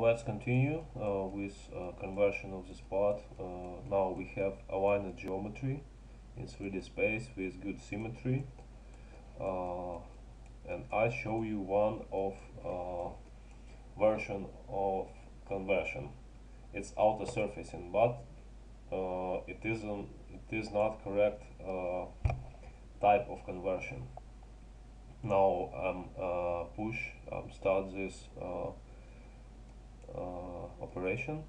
let's continue with conversion of this part. Now we have aligned geometry in 3D space with good symmetry, and I show you one of version of conversion. It's outer surfacing, but it is not correct type of conversion. Now I'm start this operation.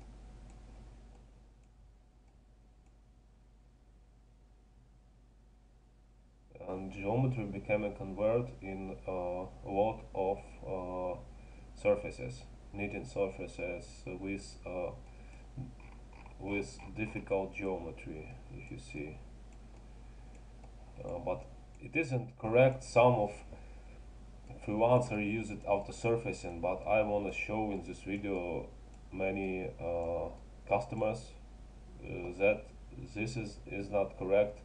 And geometry became a convert in a lot of surfaces, knitting surfaces with difficult geometry, if you see. But it isn't correct. Some of freelancers use it after surfacing, but I want to show in this video many customers that this is not correct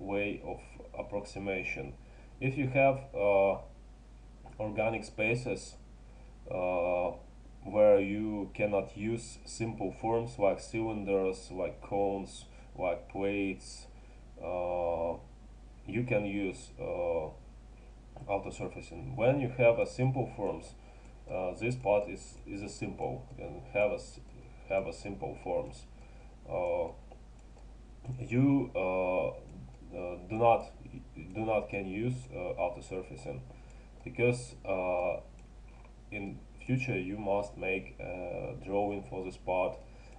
way of approximation. If you have organic spaces where you cannot use simple forms like cylinders, like cones, like plates, you can use outer surfacing. When you have a simple forms, this part is a simple and have a simple forms. You do not can use outer surfacing, because in future you must make a drawing for this part,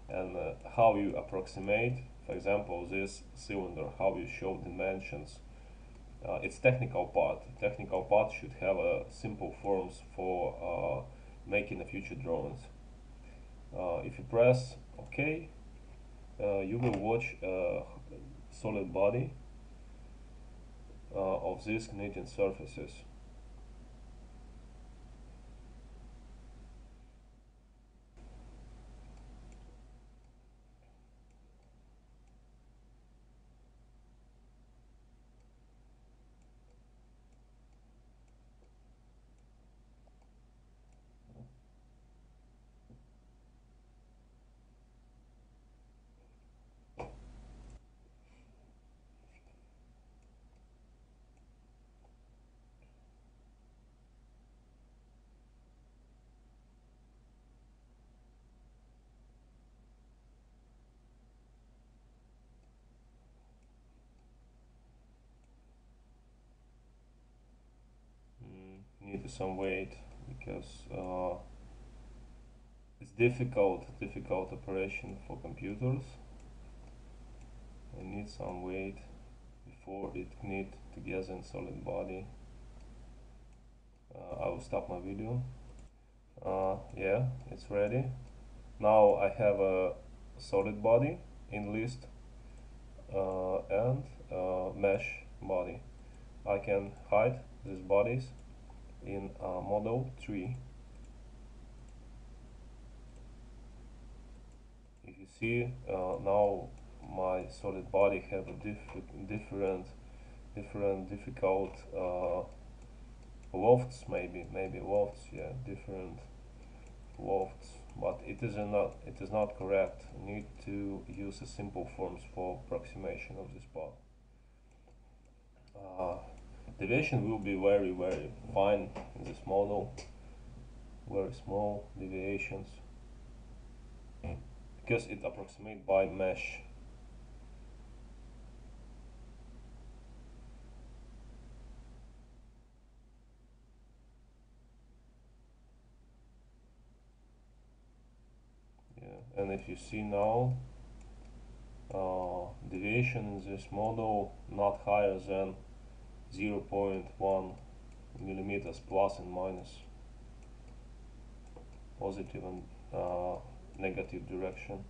and how you approximate, for example, this cylinder, how you show dimensions. It's technical part. Technical part should have simple forms for making the future drawings. If you press OK, you will watch a solid body of these knitting surfaces. Some weight, because it's difficult operation for computers. I need some weight before it knit together in solid body. I will stop my video. Yeah, it's ready. Now I have a solid body in list and mesh body. I can hide these bodies in model 3. If you see, now my solid body have a different difficult lofts, maybe lofts, yeah, different lofts, but it is not correct. You need to use a simple forms for approximation of this part. Deviation will be very, very fine in this model, very small deviations, because it approximates by mesh. Yeah, and if you see now, deviation in this model not higher than 0.1 millimeters, plus and minus, positive and negative direction.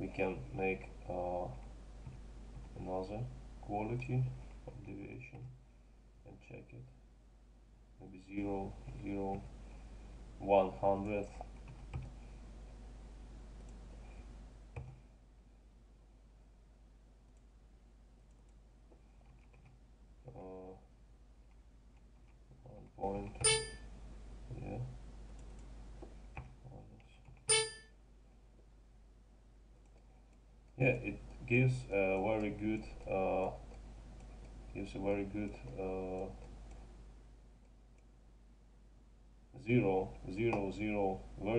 We can make another quality of deviation and check it. Maybe 0.00100th. it gives a very good very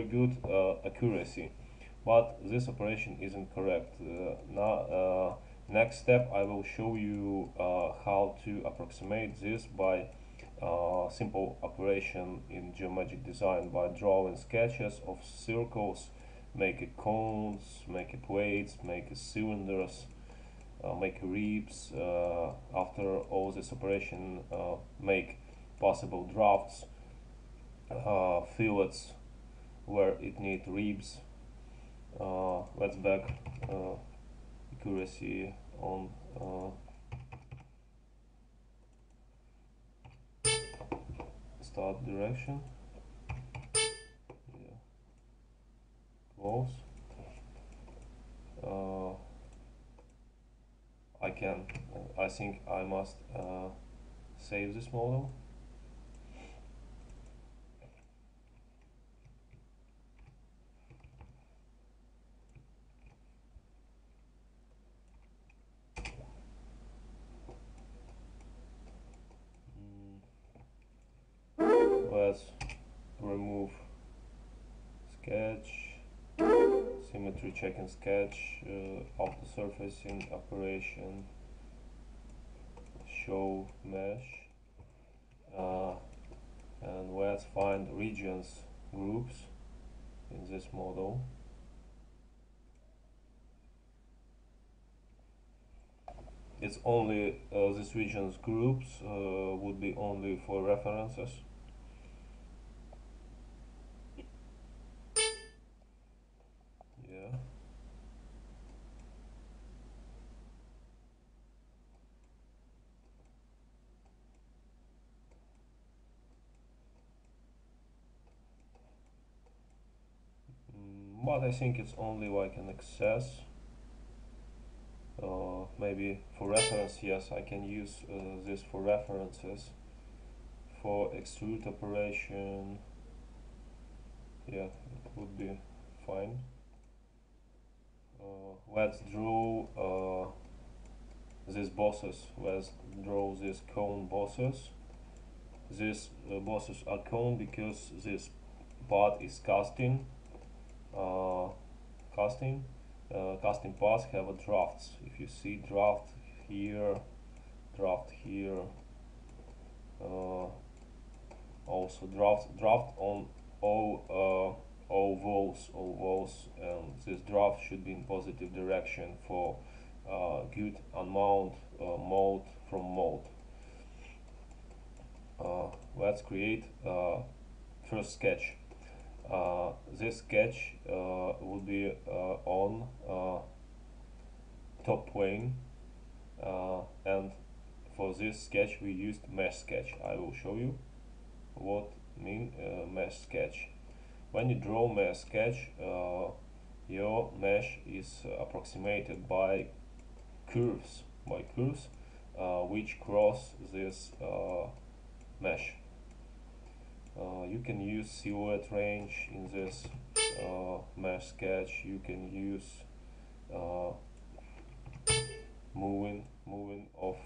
good accuracy, but this operation isn't correct. Next step, I will show you how to approximate this by simple operation in geomagic design, by drawing sketches of circles, make cones, make plates, make cylinders, make ribs. After all this operation, make possible drafts, fillets where it needs ribs. Let's back accuracy on start direction. Yeah. Close. I think I must save this model. Let's remove sketch, symmetry check and sketch, after surfacing operation, show mesh, and let's find regions groups in this model. It's only this regions groups would be only for references. But I think it's only like an access. Maybe for reference, yes, I can use this for references. For extrude operation, yeah, it would be fine. Let's draw these bosses. Let's draw these cone bosses. These bosses are cone because this part is casting. Casting parts have a drafts. If you see draft here, also draft on all walls, and this draft should be in positive direction for good unmount mold from mold. Let's create first sketch. This sketch will be on top plane, and for this sketch we used mesh sketch. I will show you what mean mesh sketch. When you draw mesh sketch, your mesh is approximated by curves which cross this mesh. You can use silhouette range in this mesh sketch. You can use moving of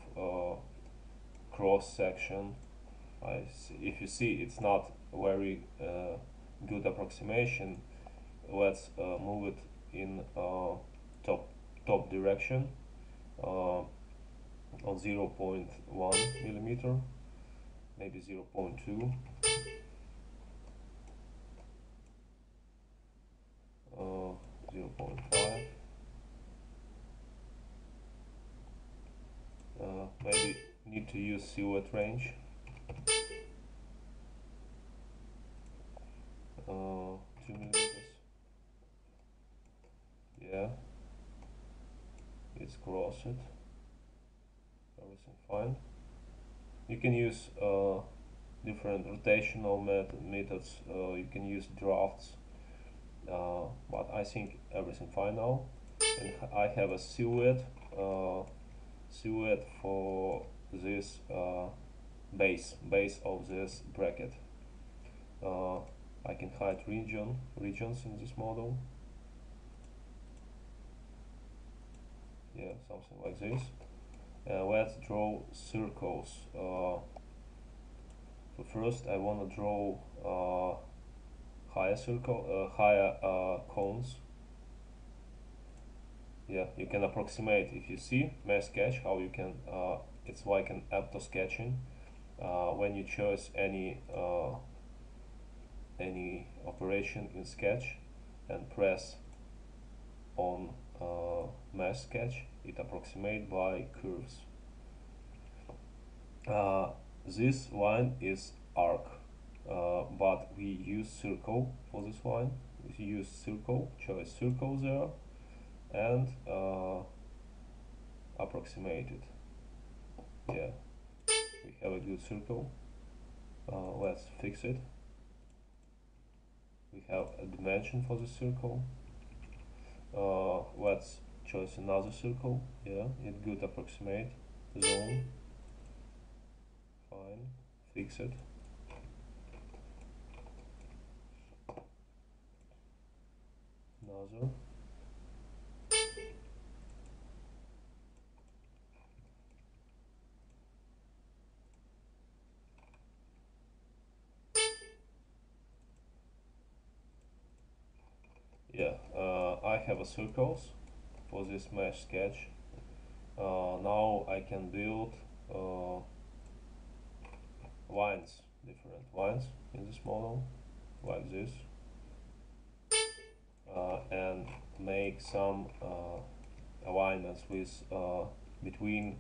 cross section. If you see, it's not very good approximation. Let's move it in top direction on 0.1 millimeter, maybe 0.2. Maybe need to use silhouette range. Yeah, it's crossed. Everything fine. You can use different rotational methods. You can use drafts. But I think everything fine now, and I have a silhouette for this base of this bracket. I can hide regions in this model. something like this. Let's draw circles. So first I want to draw higher circle, higher cones. Yeah, you can approximate if you see my sketch how you can. It's like an after sketching. When you choose any operation in sketch and press on mesh sketch, it approximates by curves. This line is arc, but we use circle for this line. We use circle, choose circle there, and approximate it. Yeah, we have a good circle. Let's fix it. We have a dimension for the circle. Let's choose another circle. Yeah, it good approximate zone. Fine, fix it. Another. Yeah, I have a circles for this mesh sketch. Now I can build lines, different lines in this model, like this, and make some alignments with between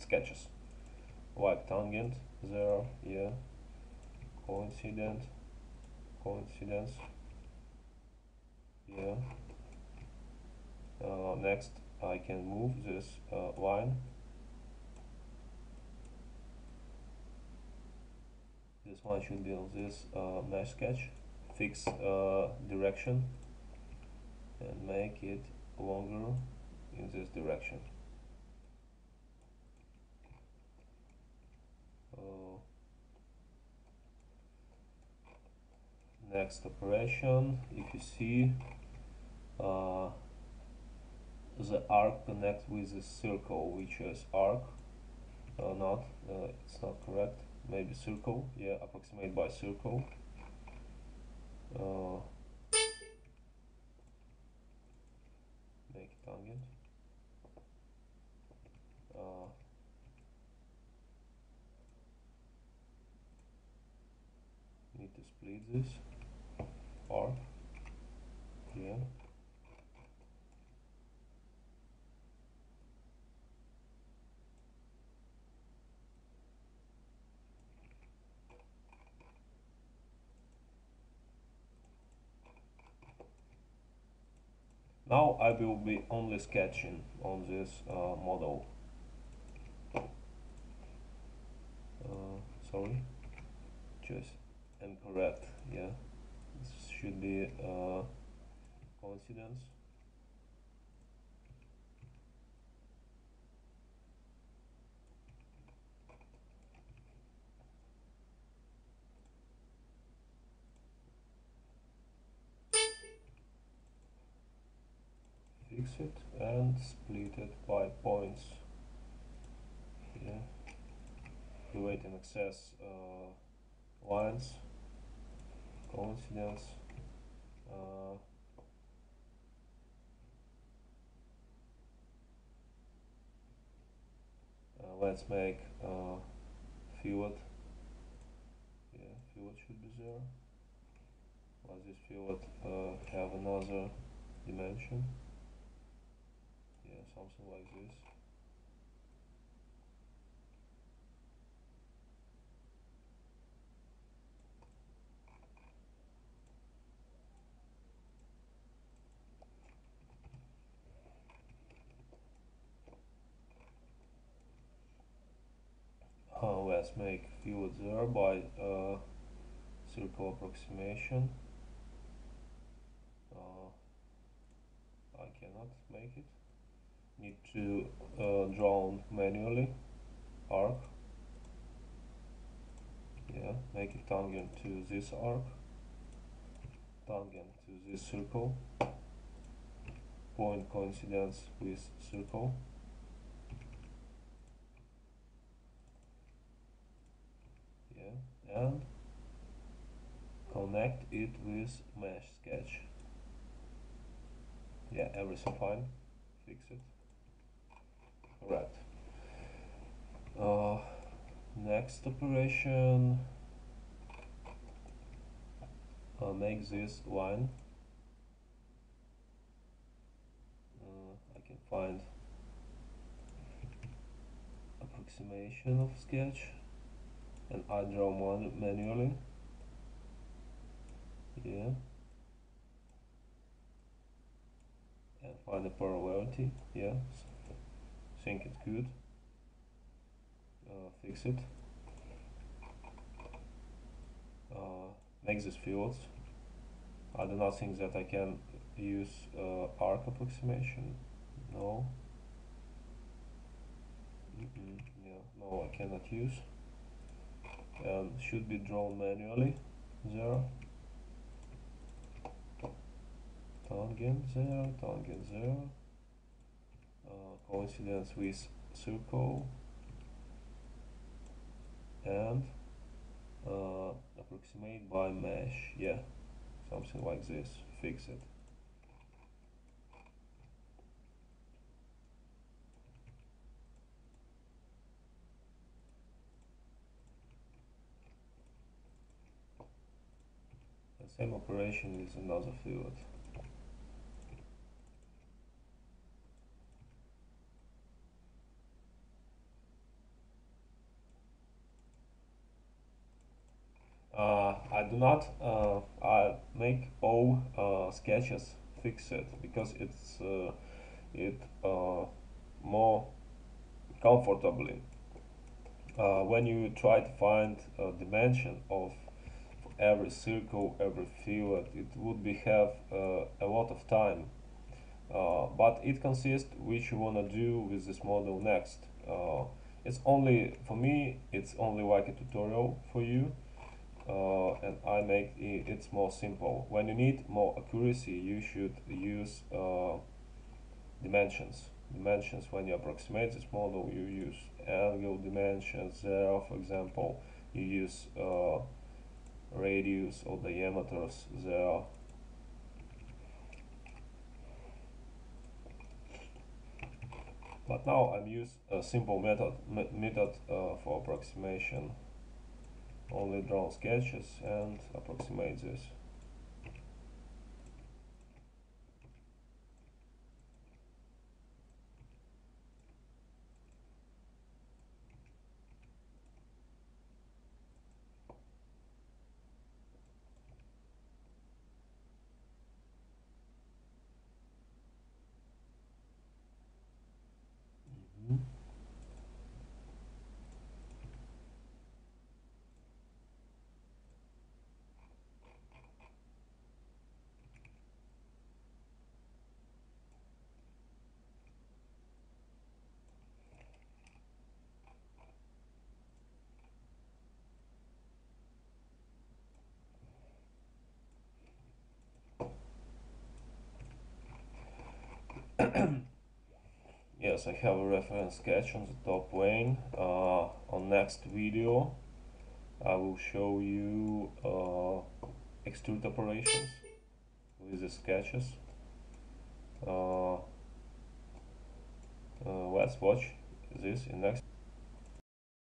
sketches, like tangent there, yeah, coincidence. Yeah. Next, I can move this line. This one should be on this mesh sketch. Fix direction and make it longer in this direction. Next operation, if you see. The arc connects with the circle, which is arc, it's not correct, maybe circle, yeah, approximate by circle, make it tangent, need to split this, arc, yeah. Now I will be only sketching on this model. Sorry, just incorrect. Yeah, this should be coincidence. Fix it and split it by points. Yeah. Create an excess lines, coincidence. Let's make fillet. Yeah, fillet should be there. Let this fillet have another dimension. Yeah, something like this. Let's make fillet there by circle approximation. I cannot make it. Need to draw manually arc. Yeah, make it tangent to this arc, tangent to this circle, point coincidence with circle. Yeah, and connect it with mesh sketch. Yeah, everything fine. Fix it. Right. Next operation. I'll make this line. I can find approximation of sketch, and I draw one manually. Yeah, and find the parallelity. Yeah, so think it's good. Fix it. Make these fields. I do not think that I can use arc approximation. No. Yeah, no, I cannot use. And should be drawn manually. There. Tangent there. Tangent there. Coincidence with circle. And approximate by mesh, yeah, something like this. Fix it. The same operation is another field. I do not I make all sketches fixed because it's more comfortably when you try to find a dimension of every circle, every field. It would be have a lot of time, but it consists which you wanna do with this model next. It's only for me. It's only like a tutorial for you. And I make it's more simple. When you need more accuracy, you should use dimensions. Dimensions, when you approximate this model, you use angle dimensions there, for example. You use radius or diameters there. But now I'm using a simple method for approximation. Only draw sketches and approximate this. Yes, I have a reference sketch on the top plane. On next video I will show you extrude operations with the sketches. Let's watch this in next